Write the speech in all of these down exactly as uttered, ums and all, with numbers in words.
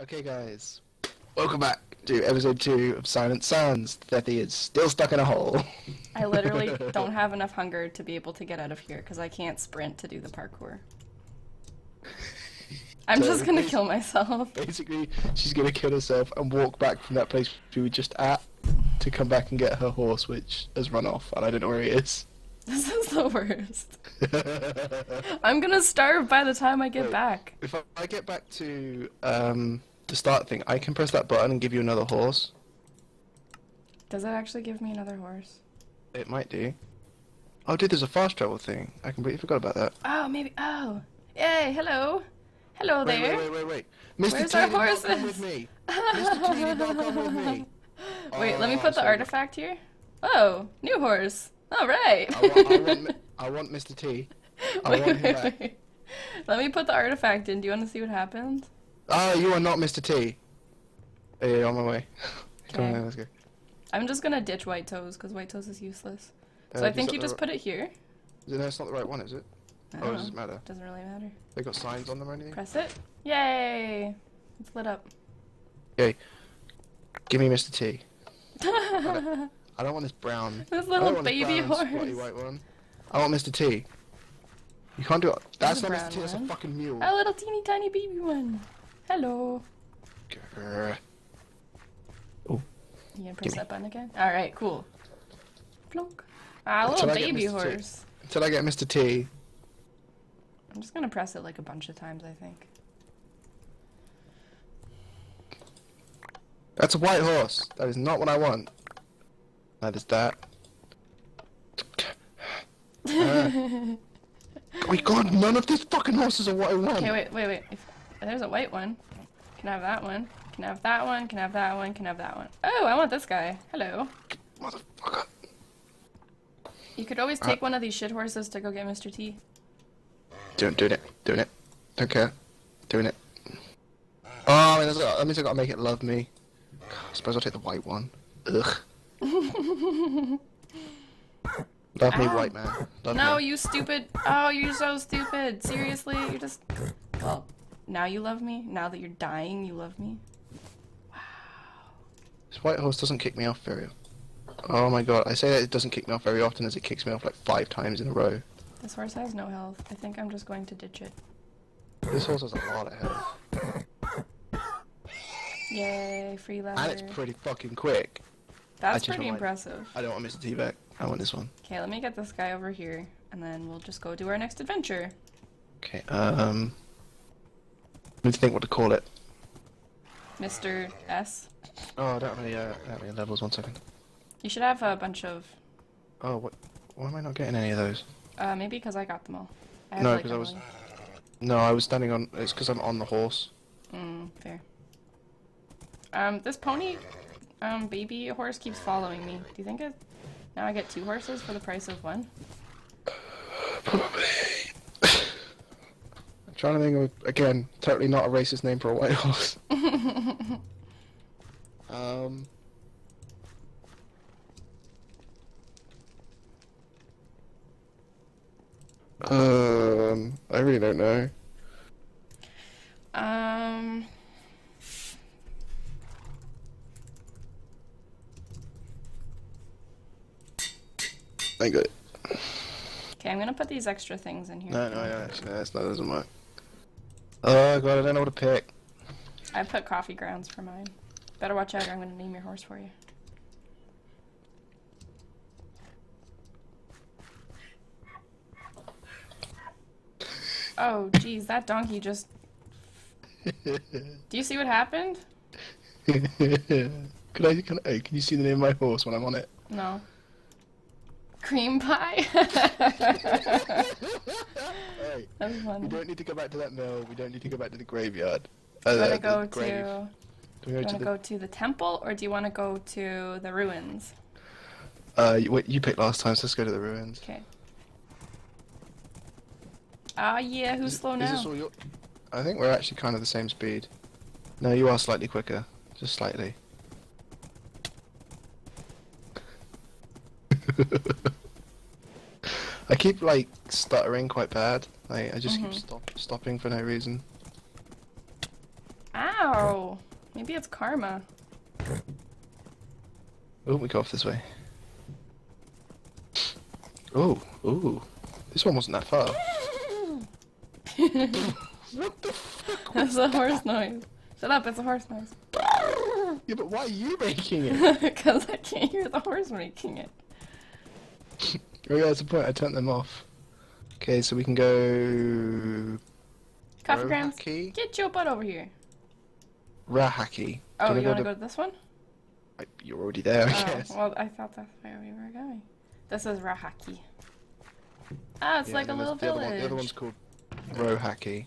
Okay guys, welcome back to episode two of Silent Sands. Thethi is still stuck in a hole. I literally don't have enough hunger to be able to get out of here because I can't sprint to do the parkour. I'm so just gonna kill myself. Basically, she's gonna kill herself and walk back from that place we were just at to come back and get her horse, which has run off and I don't know where he is. This is the worst. I'm gonna starve by the time I get Wait, back. If I get back to um, the start thing, I can press that button and give you another horse. Does it actually give me another horse? It might do. Oh dude, there's a fast travel thing. I completely forgot about that. Oh, maybe. Oh. Yay, hello. Hello wait, there. Wait, wait, wait, wait. Mister Where's our horses? Not come with me. Mister Thethi, not come with me. Wait, oh, let me put I'm the sorry. artifact here. Oh, new horse. All right. I, want, I, want, I want Mister T. I wait, want him wait, back. Wait. Let me put the artifact in. Do you want to see what happens? Oh, you are not Mister T. Hey, on my way. Come on, let's go. I'm just gonna ditch White Toes because White Toes is useless. So uh, I think you just right... put it here. No, it's not the right one, is it? Oh, does it matter? Doesn't really matter. They got signs on them or anything? Press it. Yay! It's lit up. Yay! Give me Mister T. I don't want this brown. This little baby this brown, horse. White one. I want Mister T. You can't do it. That's not Mister T. That's a fucking mule. A little teeny tiny baby one. Hello. Grr. Oh. You gonna press that button again? All right. Cool. Plonk. Ah, little baby horse. Until I get Mister T. I'm just gonna press it like a bunch of times. I think. That's a white horse. That is not what I want. That is that. uh, we got none of these fucking horses are what I want. Okay, wait, wait, wait. If, if there's a white one. Can I have that one? Can I have that one? Can I have that one? Can I have that one? Oh, I want this guy. Hello. Motherfucker. You could always take uh, one of these shit horses to go get Mister T. Doing, doing it, doing it. Don't care. Doing it. Oh, I mean, that means I gotta make it love me. I suppose I'll take the white one. Ugh. Love me, white man. Love no, me. You stupid. Oh, you're so stupid. Seriously, you just. Well, now you love me. Now that you're dying, you love me. Wow. This white horse doesn't kick me off very. Oh my god, I say that it doesn't kick me off very often, as it kicks me off like five times in a row. This horse has no health. I think I'm just going to ditch it. This horse has a lot of health. Yay, free leather. And it's pretty fucking quick. That's pretty impressive. I don't want Mister T back. I want this one. Okay, let me get this guy over here, and then we'll just go do our next adventure. Okay, um... I need to think what to call it. Mister S? Oh, I don't really, uh, I don't really levels. One second. You should have a bunch of... Oh, what? Why am I not getting any of those? Uh, maybe because I got them all. I no, because like I was... One. No, I was standing on... It's because I'm on the horse. Mm, fair. Um, this pony... Um, baby horse keeps following me. Do you think it... now I get two horses for the price of one? Probably. I'm trying to think of, again, totally not a racist name for a white horse. um... Um... I really don't know. Um... I got it. Okay, I'm gonna put these extra things in here. No, no, no, actually, no, that doesn't work. Oh god, I don't know what to pick. I put coffee grounds for mine. Better watch out or I'm gonna name your horse for you. Oh, jeez, that donkey just... Do you see what happened? can, I, can, I, can you see the name of my horse when I'm on it? No. Cream pie? Hey, that's funny. We don't need to go back to that mill, we don't need to go back to the graveyard. Uh, do you want go to go to... Do you want to the... go to the temple, or do you want to go to the ruins? Uh, you, wait, you picked last time, so let's go to the ruins. Okay. Ah, yeah, who's is, slow now? Is this all your... I think we're actually kind of the same speed. No, you are slightly quicker. Just slightly. I keep like stuttering quite bad. Like I just mm-hmm. keep stop stopping for no reason. Ow! Maybe it's karma. Oh, we go off this way. Oh, ooh. This one wasn't that far. What the fuck? That's a horse noise. Shut up, it's a horse noise. Yeah, but why are you making it? Because I can't hear the horse making it. Oh yeah, that's the point, I turned them off. Okay, so we can go... Coffee grounds, get your butt over here. Rohacka. Oh, you want to go to this one? I, you're already there, I oh, guess. Well, I thought that's where we were going. This is Rohacka. Ah, it's yeah, like a little the village. Other one, the other one's called Rohacka.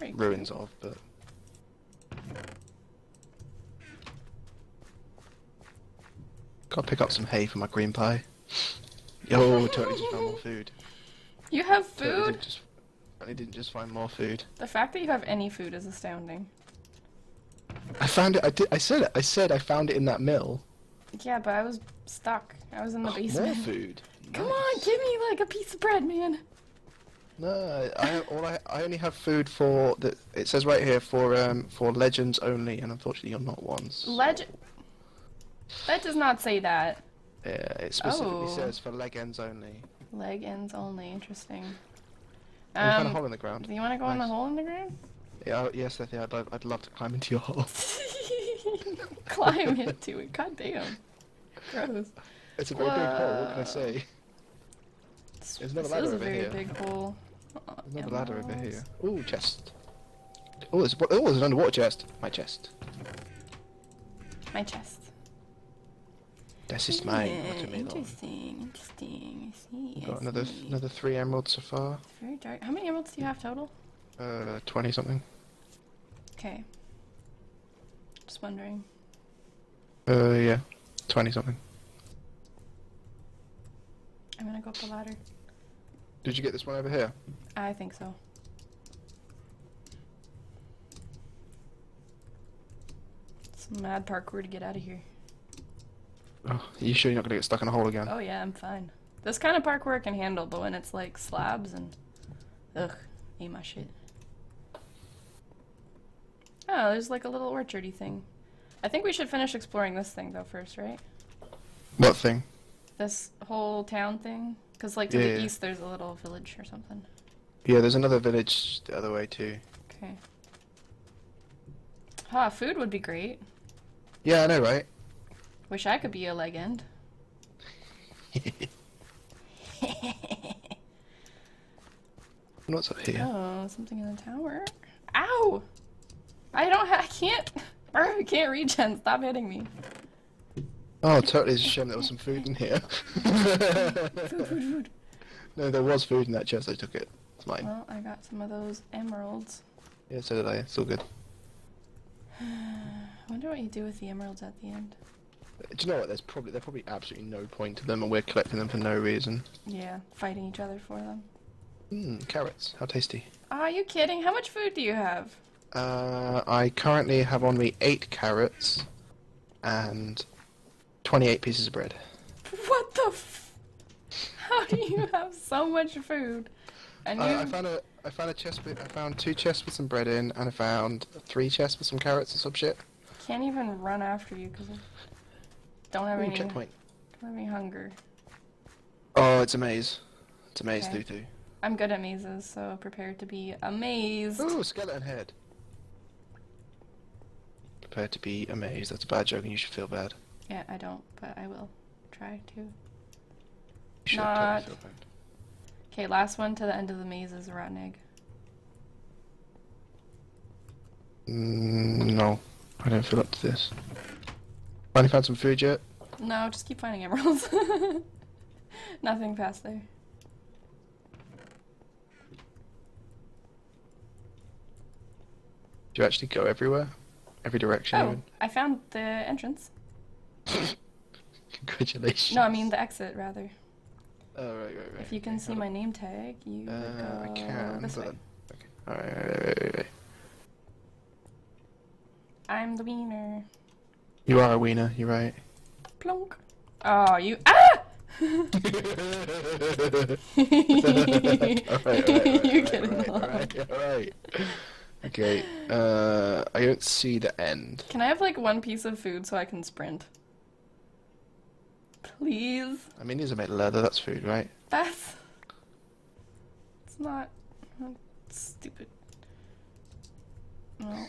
Cool. Ruins of, but... Gotta pick up some hay for my green pie. Yo, totally just found more food. You have food? Totally didn't just, totally didn't just find more food. The fact that you have any food is astounding. I found it, I did, I said it, I said I found it in that mill. Yeah, but I was stuck. I was in the oh, basement. More food? Come nice. on, give me like a piece of bread, man. No, I, all I, I only have food for, the, it says right here, for um for legends only, and unfortunately you're not one. So. Legend? That does not say that. Yeah, it specifically oh. says for leg ends only. Leg ends only, interesting. Um, you found a hole in the ground. Do you want to go nice. in the hole in the ground? Yeah, yes, Thethi, I'd, I'd love to climb into your hole. Climb into it, goddamn. Gross. It's a very Whoa. big hole, what can I say? It's, There's another ladder over here. This is a very big hole. Oh, There's another ladder over here. Ooh, chest. Oh, there's, oh, there's an underwater chest. My chest. My chest. This is mine. Yeah, what do you mean? Interesting, interesting. I see. We've got I another, see. another three emeralds so far. It's very dark. How many emeralds do you have total? Uh, twenty something. Okay. Just wondering. Uh, yeah, twenty something. I'm gonna go up the ladder. Did you get this one over here? I think so. It's mad parkour to get out of here. Oh, are you sure you're not gonna get stuck in a hole again? Oh yeah, I'm fine. This kind of parkour I can handle, but when it's like slabs and... Ugh, ain't my shit. Oh, there's like a little orchardy thing. I think we should finish exploring this thing though first, right? What thing? This whole town thing? Because like to yeah, the yeah. east there's a little village or something. Yeah, there's another village the other way too. Okay. Ah, huh, food would be great. Yeah, I know, right? Wish I could be a legend. What's up here? Oh, something in the tower. Ow! I don't ha I can't- I can't regen, stop hitting me. Oh, totally, it's a shame there was some food in here. Food, food, food. No, there was food in that chest, I took it. It's mine. Well, I got some of those emeralds. Yeah, so did I, it's all good. I wonder what you do with the emeralds at the end. Do you know what? There's probably there's probably absolutely no point to them, and we're collecting them for no reason. Yeah, fighting each other for them. Mmm, carrots. How tasty. Are you kidding? How much food do you have? Uh, I currently have on me eight carrots and twenty-eight pieces of bread. What the f- How do you have so much food? And you... uh, I found a I found a chest with I found two chests with some bread in, and I found three chests with some carrots and some shit. Can't even run after you because. Of... Don't have, Ooh, any, checkpoint. don't have any hunger. Oh, it's a maze. It's a maze, okay. Thethi. I'm good at mazes, so prepare to be amazed. Ooh, skeleton head. Prepare to be amazed. That's a bad joke and you should feel bad. Yeah, I don't, but I will try to. You should Not... totally feel bad. Okay, last one to the end of the maze is a rotten egg. Mm, no, I don't feel up to this. Finally found some food yet? No, just keep finding emeralds. Nothing past there. Do you actually go everywhere? Every direction? Oh, even? I found the entrance. Congratulations. No, I mean the exit, rather. Oh, right, right, right. If you can okay, see my name tag, you uh, would go I can, this but... way. Okay. Alright, right, right, right, right. I'm the wiener. You are a wiener, you're right. Plonk. Oh, you. Ah! You're kidding. Alright, alright, alright. Okay, uh, I don't see the end. Can I have like one piece of food so I can sprint? Please? I mean, these are made of leather, that's food, right? That's... It's not... It's stupid. No.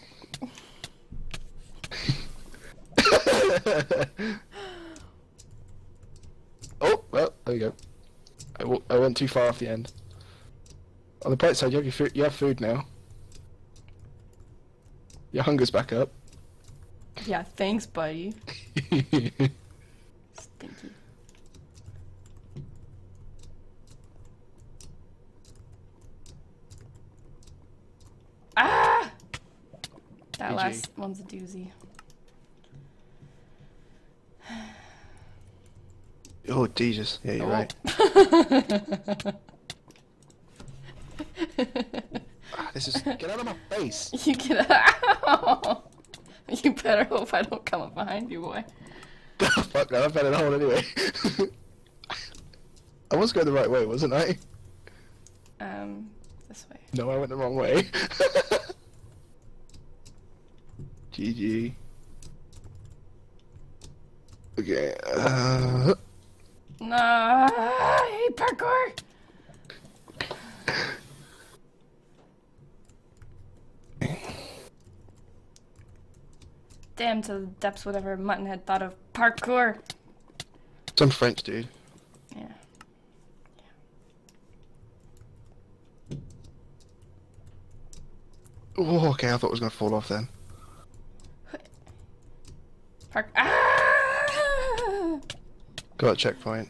Oh, well, there we go. I, w I went too far off the end. On the bright side, you have, your food, you have food now. Your hunger's back up. Yeah, thanks, buddy. Stinky. Ah! That G G. Last one's a doozy. Oh, Jesus. Yeah, you're oh. right. Ah, this is. Get out of my face! You get out! You better hope I don't come up behind you, boy. Fuck no, I better not anyway. I was going the right way, wasn't I? Um, this way. No, I went the wrong way. G G. Okay. Uh... No, I hate parkour! Damn to the depths, whatever Muttonhead thought of parkour. Some French dude. Yeah. yeah. Oh, okay. I thought it was gonna fall off then. Park. Ah! Got a checkpoint.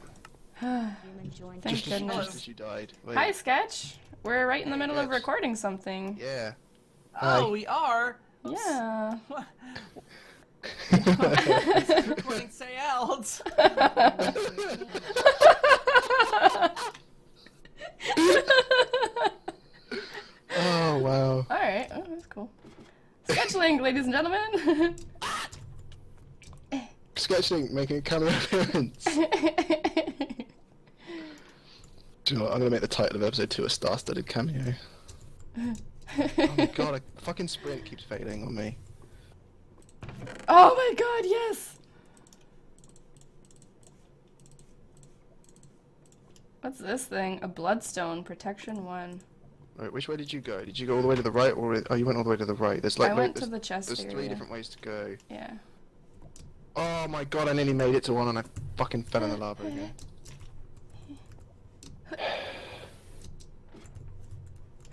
Thank just goodness. As, just as you died. Wait. Hi, Sketch. We're right in the middle yeah, of recording something. Yeah. Hi. Oh, we are. Oops. Yeah. Recording say out. Oh wow. Alright, oh, that's cool. Sketchlink, ladies and gentlemen. Sketchlink making a camera appearance. Do you know what? I'm gonna make the title of episode two a star studded cameo. Oh my god, a fucking sprint keeps failing on me. Oh my god, yes! What's this thing? A bloodstone, protection one. Right, which way did you go? Did you go all the way to the right, or oh, you went all the way to the right? There's like I went no, to the chest There's area. Three different ways to go. Yeah. Oh my god, I nearly made it to one, and I fucking fell in the lava again.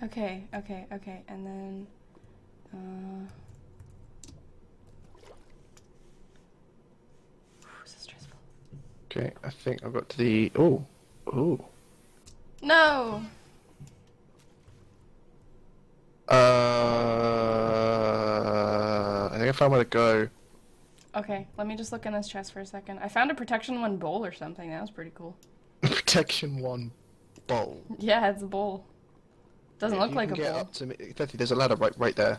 Okay, okay, okay, and then, uh... Ooh, so stressful. Okay, I think I've got to the... Oh! Oh! No! Uh... I think I found where to go. Okay, let me just look in this chest for a second. I found a protection one bowl or something, that was pretty cool. Protection one bowl? Yeah, it's a bowl. Doesn't yeah, look like a bowl. Up to me. There's a ladder right, right there.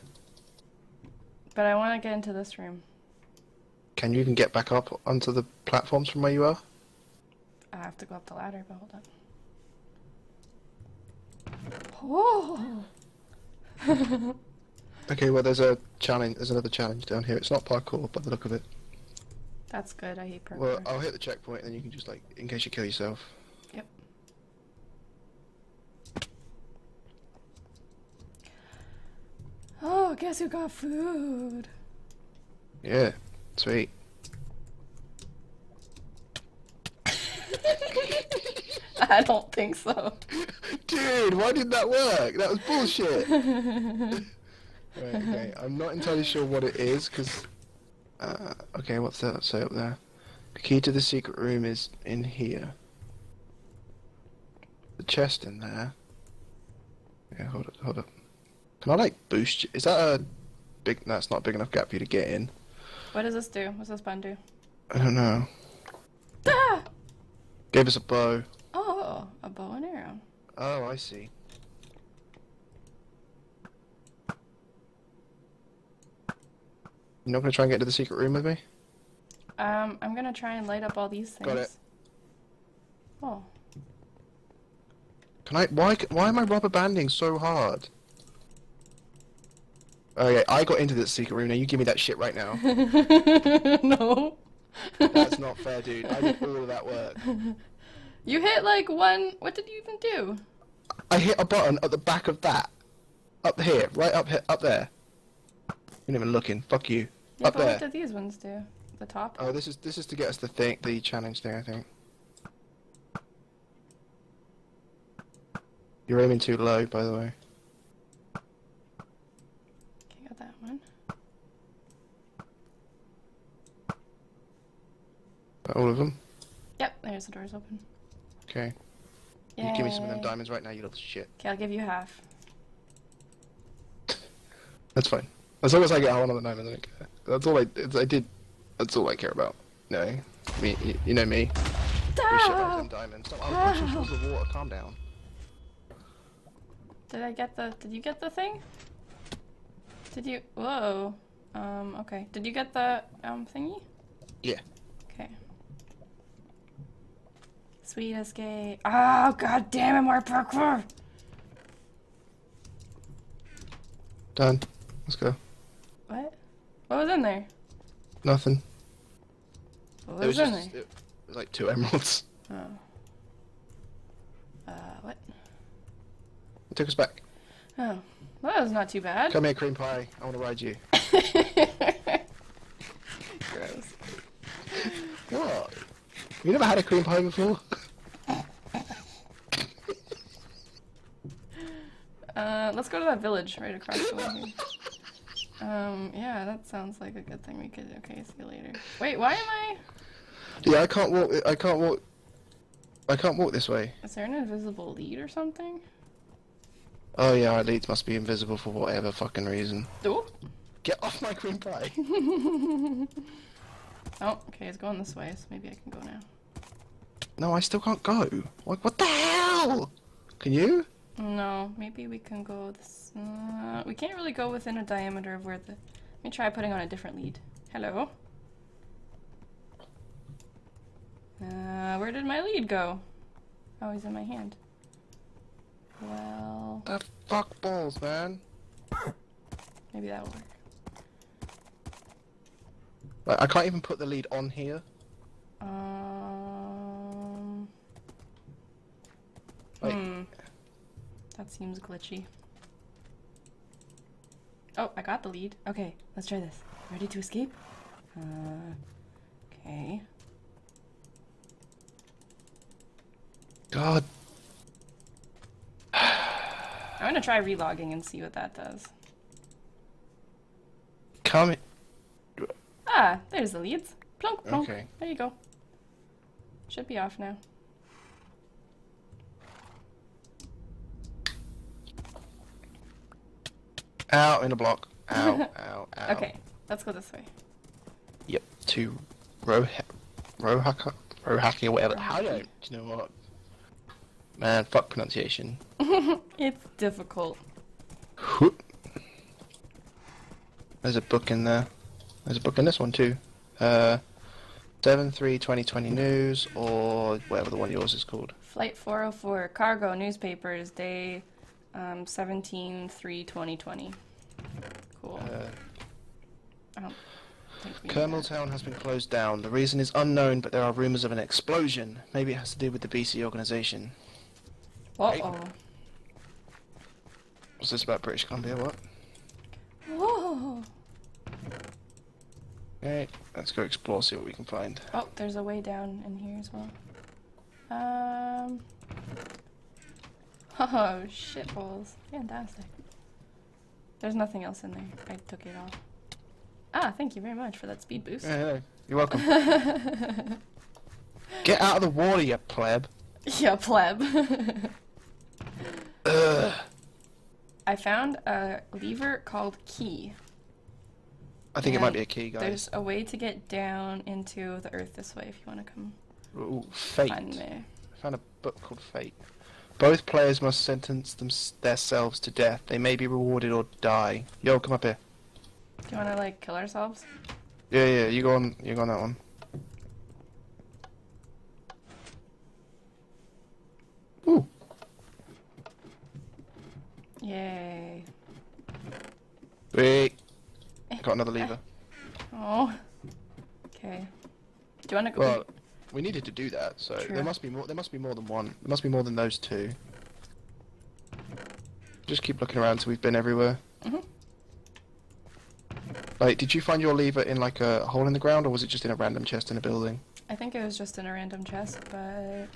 But I want to get into this room. Can you even get back up onto the platforms from where you are? I have to go up the ladder, but hold up. Oh! Okay, well, there's a challenge. There's another challenge down here. It's not parkour, by the look of it. That's good. I hate parkour. Well, I'll hit the checkpoint, and then you can just, like, in case you kill yourself. Yep. Oh, guess who got food? Yeah, sweet. I don't think so. Dude, why did that work? That was bullshit. Right, okay, I'm not entirely sure what it is, because... Uh, okay, what's that say up there? The key to the secret room is in here. The chest in there. Yeah, hold up, hold up. Can I, like, boost you? Is that a big... No, it's not a big enough gap for you to get in. What does this do? What's this button do? I don't know. Ah! Gave us a bow. Oh, a bow and arrow. Oh, I see. You're not going to try and get to the secret room with me? Um, I'm going to try and light up all these things. Got it. Oh. Can I... Why, why am I rubber banding so hard? Okay, I got into this secret room. Now you give me that shit right now. No. That's not fair, dude. I did all of that work. You hit like one. What did you even do? I hit a button at the back of that. Up here, right up here, up there. You're not even looking. Fuck you. Yeah, up but there. What did these ones do? The top. Oh, this is this is to get us the thing, the challenge thing, I think. You're aiming too low, by the way. Okay, got that one. Got all of them? Yep, there's the doors open. Okay. Yay. You give me some of them diamonds right now, you little shit. Okay, I'll give you half. That's fine. As long as I get one on the diamond, I don't care. That's all I, I did. That's all I care about. No, I mean, you, you know me. We shit out them diamonds. Stop pushing towards the water. Calm down. Did I get the, did you get the thing? Did you, whoa, um, okay. Did you get the, um, thingy? Yeah. Okay. Sweet escape. Oh, god damn it, more parkour! Done. Let's go. What? What was in there? Nothing. What was, it was in just, there? It was like two emeralds. Oh. Uh, what? It took us back. Oh, well, that was not too bad. Come here, cream pie. I want to ride you. Gross. What? You never had a cream pie before? uh, let's go to that village right across the way. Um, yeah, that sounds like a good thing we could. Okay, see you later. Wait, why am I? Yeah, I can't walk. I can't walk. I can't walk this way. Is there an invisible lead or something? Oh yeah, our leads must be invisible for whatever fucking reason. Oh. Get off my cream pie! Oh, okay, it's going this way, so maybe I can go now. No, I still can't go! Like, what the hell?! Can you? No, maybe we can go this... Uh, we can't really go within a diameter of where the... Let me try putting on a different lead. Hello? Uh, where did my lead go? Oh, he's in my hand. Well... That fuck balls, man. Maybe that'll work. Like, I can't even put the lead on here. Um... Like... Hmm. That seems glitchy. Oh, I got the lead. Okay, let's try this. Ready to escape? Uh... Okay. God... I'm gonna try relogging and see what that does. Come. Ah, there's the leads. Plonk, plonk. Okay. There you go. Should be off now. Ow, in a block. Ow, ow, ow. Okay, let's go this way. Yep, to Rohacka, Rohacka, Rohacka or whatever. How do I, do you know what? Man, fuck pronunciation. It's difficult. Whoop. There's a book in there. There's a book in this one too. Uh, seven three twenty twenty News, or whatever the one yours is called. Flight four oh four, Cargo Newspapers, day um, seventeen three twenty twenty. Cool. Uh, I don't think we KirmelTown has been closed down. The reason is unknown, but there are rumours of an explosion. Maybe it has to do with the B C organisation. Uh-oh. What's this about British Columbia, what? Whoa! Alright, let's go explore, see what we can find. Oh, there's a way down in here as well. Um... Oh, shit balls. Fantastic. There's nothing else in there. I took it all. Ah, thank you very much for that speed boost. Yeah, yeah. You're welcome. Get out of the water, you pleb! Yeah, pleb. Ugh. I found a lever called key. I think and it might be a key, guys. There's a way to get down into the earth this way if you want to come. Ooh, Fate. I found a book called Fate. Both players must sentence them themselves to death. They may be rewarded or die. Yo, come up here. Do you want to like kill ourselves? Yeah, yeah. You go on. You go on that one. Ooh. Yay. Wait. Got another lever. Oh. Okay. Do you want to go? Well, we needed to do that, so True. there must be more. There must be more than one. There must be more than those two. Just keep looking around till we've been everywhere. Mhm. Like, did you find your lever in like a hole in the ground, or was it just in a random chest in a building? I think it was just in a random chest, but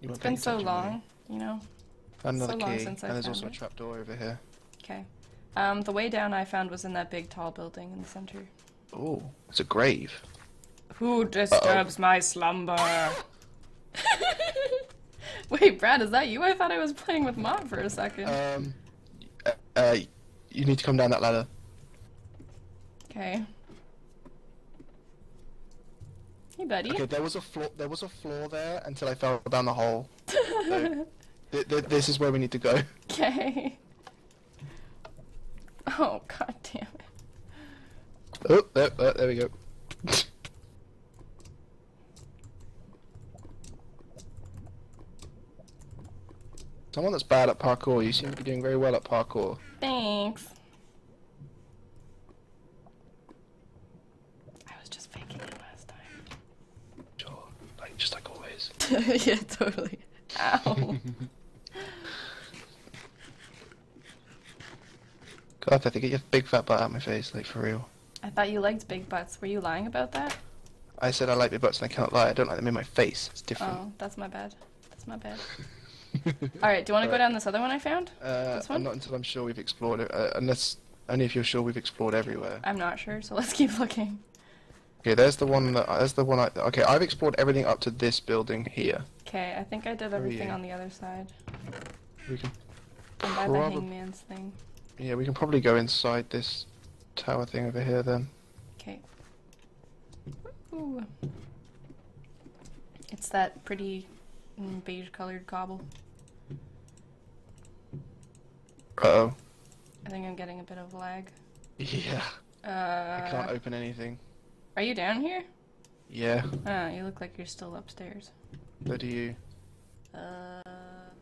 you it's been so long, you know. Another so key, long since I and there's also it. a trapdoor over here. Okay. Um, the way down I found was in that big tall building in the center. Oh, it's a grave. Who disturbs Uh-oh. my slumber? Wait, Brad, is that you? I thought I was playing with Mom for a second. Um, uh, uh, you need to come down that ladder. Okay. Hey, buddy. Okay, there was a floor. There was a floor there until I fell down the hole. So th th this is where we need to go. Okay. Oh, god damn it. Oh, there, there, there we go. Someone that's bad at parkour, you seem to be doing very well at parkour. Thanks. I was just faking it last time. Sure, like, just like always. Yeah, totally. Ow. God, I think you have big fat butt out of my face, like, for real. I thought you liked big butts. Were you lying about that? I said I like big butts and I can't lie. I don't like them in my face. It's different. Oh, that's my bad. That's my bad. Alright, do you want to go right. down this other one I found? Uh, this one? Not until I'm sure we've explored it. Uh, unless, only if you're sure we've explored everywhere. I'm not sure, so let's keep looking. Okay, there's the one that, there's the one I, okay, I've explored everything up to this building here. Okay, I think I did everything on the other side. We can and by the hangman's thing. Yeah, we can probably go inside this tower thing over here then. Okay. Ooh. It's that pretty mm, beige colored cobble. Uh oh. I think I'm getting a bit of lag. Yeah. Uh, I can't open anything. Are you down here? Yeah. Ah, you look like you're still upstairs. So do you. Uh.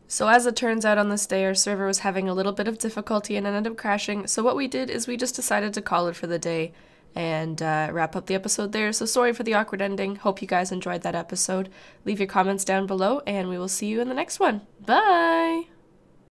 So as it turns out on this day, our server was having a little bit of difficulty and ended up crashing, so what we did is we just decided to call it for the day and uh, wrap up the episode there. So sorry for the awkward ending. Hope you guys enjoyed that episode. Leave your comments down below, and we will see you in the next one. Bye!